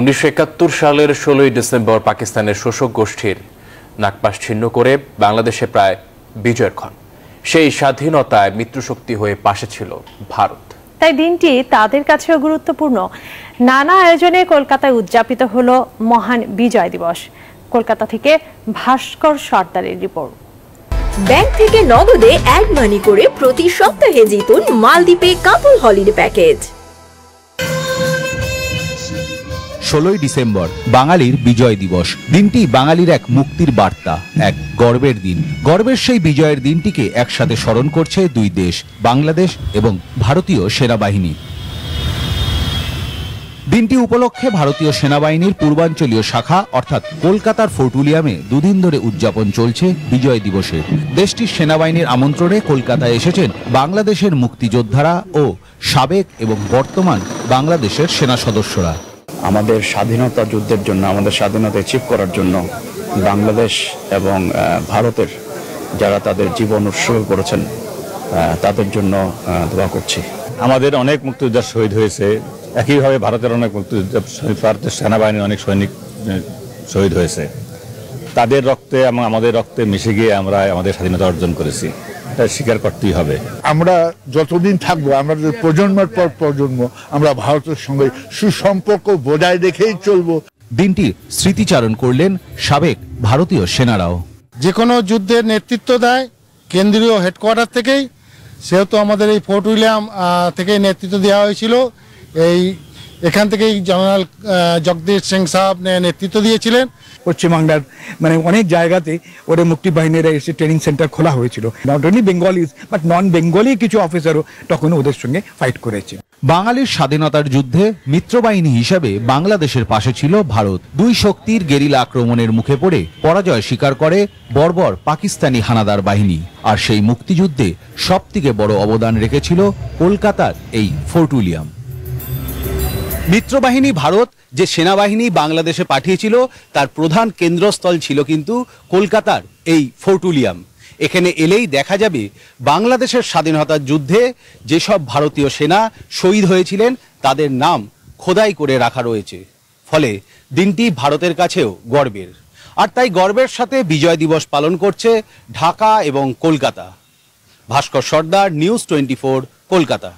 1971 সালের ১৬ই ডিসেম্বর পাকিস্তানের শোষক গোষ্ঠীর নাকপাশ ছিন্ন করে বাংলাদেশে প্রায় বিজয়ের ক্ষণ। সেই স্বাধীনতায় মিত্রশক্তি হয়ে পাশে ছিল ভারত। তাই দিনটি তাদের কাছেও গুরুত্বপূর্ণ। নানা আয়োজনে কলকাতায় উদযাপিত হলো মহান বিজয় দিবস। কলকাতা থেকে ভাস্কর সর্দারের রিপোর্ট। ব্যাংক থেকে নগদে অ্যাড মানি করে প্রতি সপ্তাহে জিতুন মালদ্বীপে কাপল হলিডে প্যাকেজ। ১৬ই ডিসেম্বর বাঙালির বিজয় দিবস। দিনটি বাঙালির এক মুক্তির বার্তা, এক গর্বের দিন। গর্বের সেই বিজয়ের দিনটিকে একসাথে স্মরণ করছে দুই দেশ, বাংলাদেশ এবং ভারতীয় সেনাবাহিনী। দিনটি উপলক্ষে ভারতীয় সেনাবাহিনীর পূর্বাঞ্চলীয় শাখা অর্থাৎ কলকাতার ফোর্টুলিয়ামে দুদিন ধরে উদযাপন চলছে বিজয় দিবসের। দেশটির সেনাবাহিনীর আমন্ত্রণে কলকাতায় এসেছেন বাংলাদেশের মুক্তিযোদ্ধারা ও সাবেক এবং বর্তমান বাংলাদেশের সেনা সদস্যরা। আমাদের স্বাধীনতা যুদ্ধের জন্য, আমাদের স্বাধীনতা অ্যাচিভ করার জন্য বাংলাদেশ এবং ভারতের যারা তাদের জীবন উৎসর্গ করেছেন তাদের জন্য দোয়া করছি। আমাদের অনেক মুক্তিযোদ্ধা শহীদ হয়েছে, একইভাবে ভারতের অনেক মুক্তিযোদ্ধা, ভারতের সেনাবাহিনীর অনেক সৈনিক শহীদ হয়েছে। তাদের রক্তে এবং আমাদের রক্তে মিশে গিয়ে আমরা আমাদের স্বাধীনতা অর্জন করেছি, এটা স্বীকার করতেই হবে। আমরা যতদিন থাকবো, আমরা প্রজন্মের পর প্রজন্ম আমরা ভারতের সঙ্গে সুসম্পর্ক বজায় রেখেই চলবো। দিনটি স্মৃতিচারণ করলেন সাবেক ভারতীয় সেনারাও। যে কোনো যুদ্ধের নেতৃত্ব দেয় কেন্দ্রীয় হেডকোয়ার্টার থেকেই, সেহেতু আমাদের এই ফোর্ট উইলিয়াম থেকে নেতৃত্ব দেওয়া হয়েছিল। এখান থেকেই জেনারেল জগদীশ সিং সাহেব নেতৃত্ব দিয়েছিলেন। পশ্চিমবাংলার অনেক জায়গাতে ওদের মুক্তিবাহিনীরা এসে ট্রেনিং সেন্টার খোলা হয়েছিল। Not only Bengalis but non Bengali কিছু অফিসারও তখন ওদের সঙ্গে ফাইট করেছে। বাঙালির স্বাধীনতার যুদ্ধে মিত্রবাহিনী হিসাবে বাংলাদেশের পাশে ছিল ভারত। দুই শক্তির গেরিলা আক্রমণের মুখে পড়ে পরাজয় স্বীকার করে বর্বর পাকিস্তানি হানাদার বাহিনী। আর সেই মুক্তিযুদ্ধে সবথেকে বড় অবদান রেখেছিল কলকাতার এই ফোর্ট উইলিয়াম। মিত্রবাহিনী ভারত যে সেনাবাহিনী বাংলাদেশে পাঠিয়েছিল তার প্রধান কেন্দ্রস্থল ছিল কিন্তু কলকাতার এই ফোর্ট উইলিয়াম। এখানে এলেই দেখা যাবে বাংলাদেশের স্বাধীনতার যুদ্ধে যেসব ভারতীয় সেনা শহীদ হয়েছিলেন তাদের নাম খোদাই করে রাখা রয়েছে। ফলে দিনটি ভারতের কাছেও গর্বের, আর তাই গর্বের সাথে বিজয় দিবস পালন করছে ঢাকা এবং কলকাতা। ভাস্কর সর্দার, নিউজ 24 কলকাতা।